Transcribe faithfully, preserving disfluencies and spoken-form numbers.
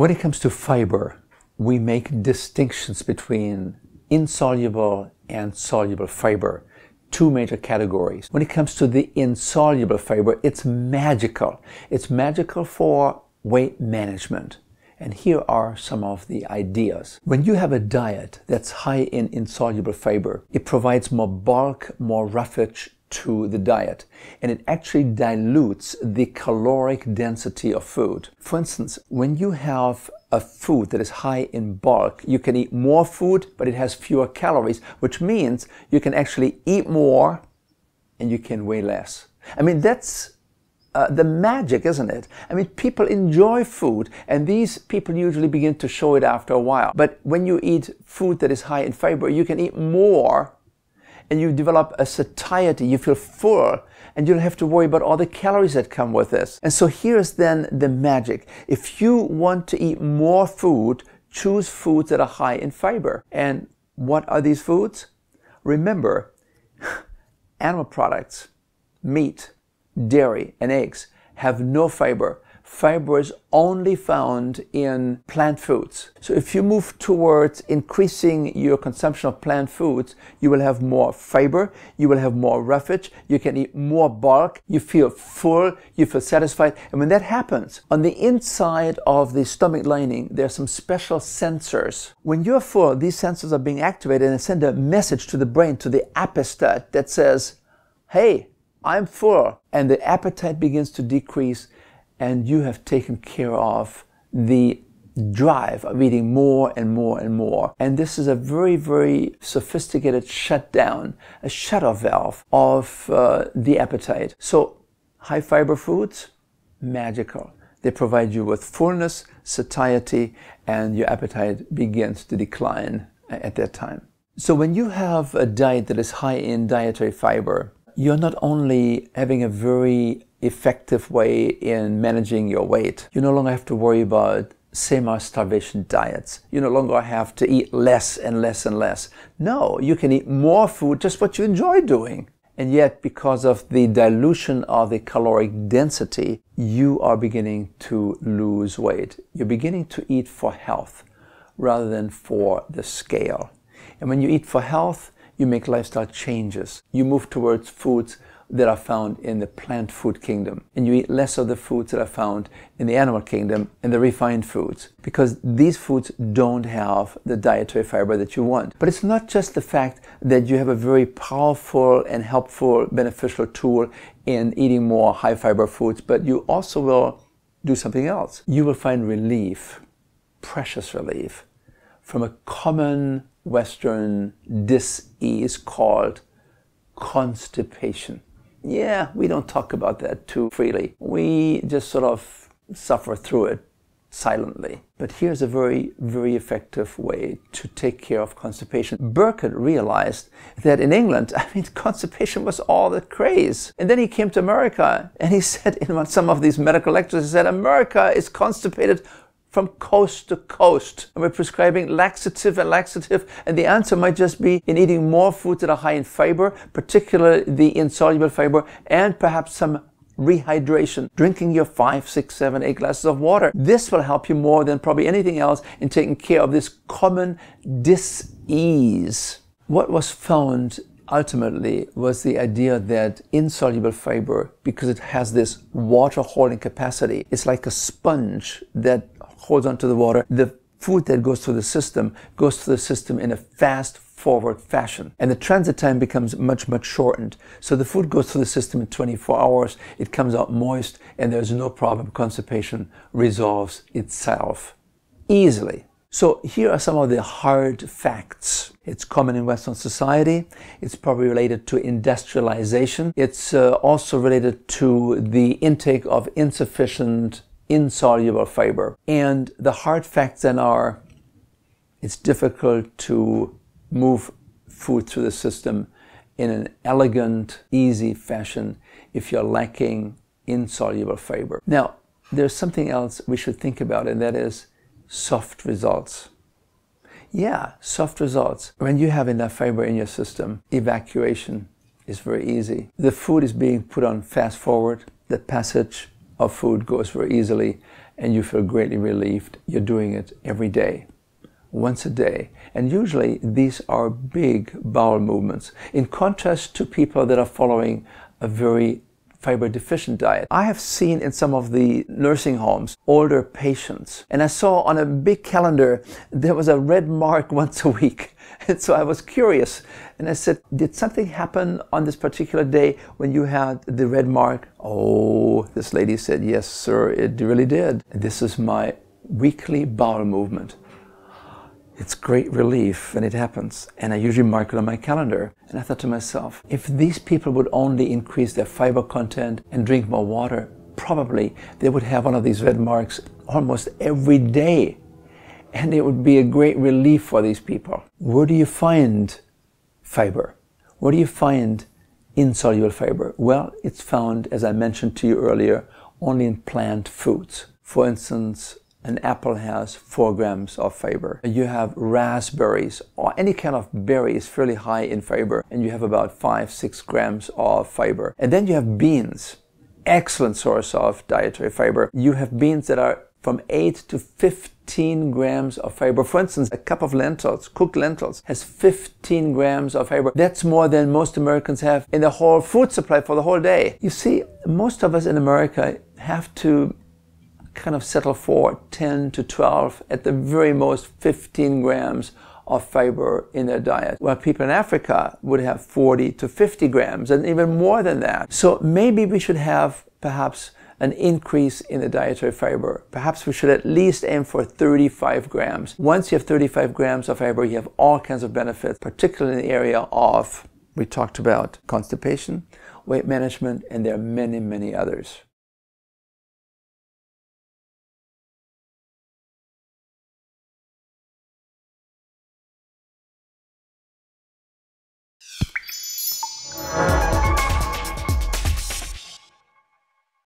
When it comes to fiber, we make distinctions between insoluble and soluble fiber, two major categories. When it comes to the insoluble fiber, it's magical. It's magical for weight management. And here are some of the ideas. When you have a diet that's high in insoluble fiber, it provides more bulk, more roughage to the diet, and it actually dilutes the caloric density of food. For instance, when you have a food that is high in bulk, you can eat more food, but it has fewer calories, which means you can actually eat more and you can weigh less. I mean, that's uh, the magic, isn't it? I mean, people enjoy food, and these people usually begin to show it after a while. But when you eat food that is high in fiber, you can eat more and you develop a satiety, you feel full, and you don't have to worry about all the calories that come with this. And so here's then the magic. If you want to eat more food, choose foods that are high in fiber. And what are these foods? Remember, animal products, meat, dairy, and eggs have no fiber. Fiber is only found in plant foods. So if you move towards increasing your consumption of plant foods, you will have more fiber, you will have more roughage, you can eat more bulk, you feel full, you feel satisfied. And when that happens, on the inside of the stomach lining, there are some special sensors. When you're full, these sensors are being activated and send a message to the brain, to the apostat, that says, hey, I'm full. And the appetite begins to decrease, and you have taken care of the drive of eating more and more and more. And this is a very, very sophisticated shutdown, a shut-off valve of uh, the appetite. So high fiber foods, magical. They provide you with fullness, satiety, and your appetite begins to decline at that time. So when you have a diet that is high in dietary fiber, you're not only having a very effective way in managing your weight. You no longer have to worry about semi-starvation diets. You no longer have to eat less and less and less. No, you can eat more food, just what you enjoy doing. And yet, because of the dilution of the caloric density, you are beginning to lose weight. You're beginning to eat for health rather than for the scale. And when you eat for health, you make lifestyle changes. You move towards foods that are found in the plant food kingdom, and you eat less of the foods that are found in the animal kingdom and the refined foods, because these foods don't have the dietary fiber that you want. But it's not just the fact that you have a very powerful and helpful beneficial tool in eating more high fiber foods, but you also will do something else. You will find relief, precious relief, from a common Western dis-ease called constipation. Yeah, we don't talk about that too freely. We just sort of suffer through it silently. But here's a very, very effective way to take care of constipation. Burkitt realized that in England, I mean, constipation was all the craze. And then he came to America, and he said in some of these medical lectures, he said, America is constipated from coast to coast. And we're prescribing laxative and laxative, and the answer might just be in eating more foods that are high in fiber, particularly the insoluble fiber, and perhaps some rehydration, drinking your five, six, seven, eight glasses of water. This will help you more than probably anything else in taking care of this common dis-ease. What was found ultimately was the idea that insoluble fiber, because it has this water holding capacity, it's like a sponge that holds onto the water. The food that goes through the system goes through the system in a fast forward fashion, and the transit time becomes much, much shortened. So the food goes through the system in twenty-four hours, it comes out moist, and there's no problem. Constipation resolves itself easily. So here are some of the hard facts. It's common in Western society. It's probably related to industrialization. It's uh, also related to the intake of insufficient insoluble fiber. And the hard facts then are, it's difficult to move food through the system in an elegant, easy fashion if you're lacking insoluble fiber. Now, there's something else we should think about, and that is soft results. Yeah, soft results. When you have enough fiber in your system, evacuation is very easy. The food is being put on fast forward. The passage of food goes very easily, and you feel greatly relieved. You're doing it every day, once a day. And usually these are big bowel movements, in contrast to people that are following a very fiber deficient diet. I have seen in some of the nursing homes older patients, and I saw on a big calendar there was a red mark once a week, and so I was curious and I said, did something happen on this particular day when you had the red mark? Oh, this lady said, yes sir, it really did. This is my weekly bowel movement. It's great relief when it happens, and I usually mark it on my calendar. And I thought to myself, if these people would only increase their fiber content and drink more water, probably they would have one of these red marks almost every day, and it would be a great relief for these people. Where do you find fiber? Where do you find insoluble fiber? Well, it's found, as I mentioned to you earlier, only in plant foods. For instance, an apple has four grams of fiber. You have raspberries or any kind of berry is fairly high in fiber, and you have about five, six grams of fiber. And then you have beans, excellent source of dietary fiber. You have beans that are from eight to fifteen grams of fiber. For instance, a cup of lentils, cooked lentils, has fifteen grams of fiber. That's more than most Americans have in the whole food supply for the whole day. You see, most of us in America have to kind of settle for ten to twelve, at the very most fifteen grams of fiber in their diet, while people in Africa would have forty to fifty grams and even more than that. So maybe we should have perhaps an increase in the dietary fiber. Perhaps we should at least aim for thirty-five grams. Once you have thirty-five grams of fiber, you have all kinds of benefits, particularly in the area of, we talked about, constipation, weight management, and there are many, many others.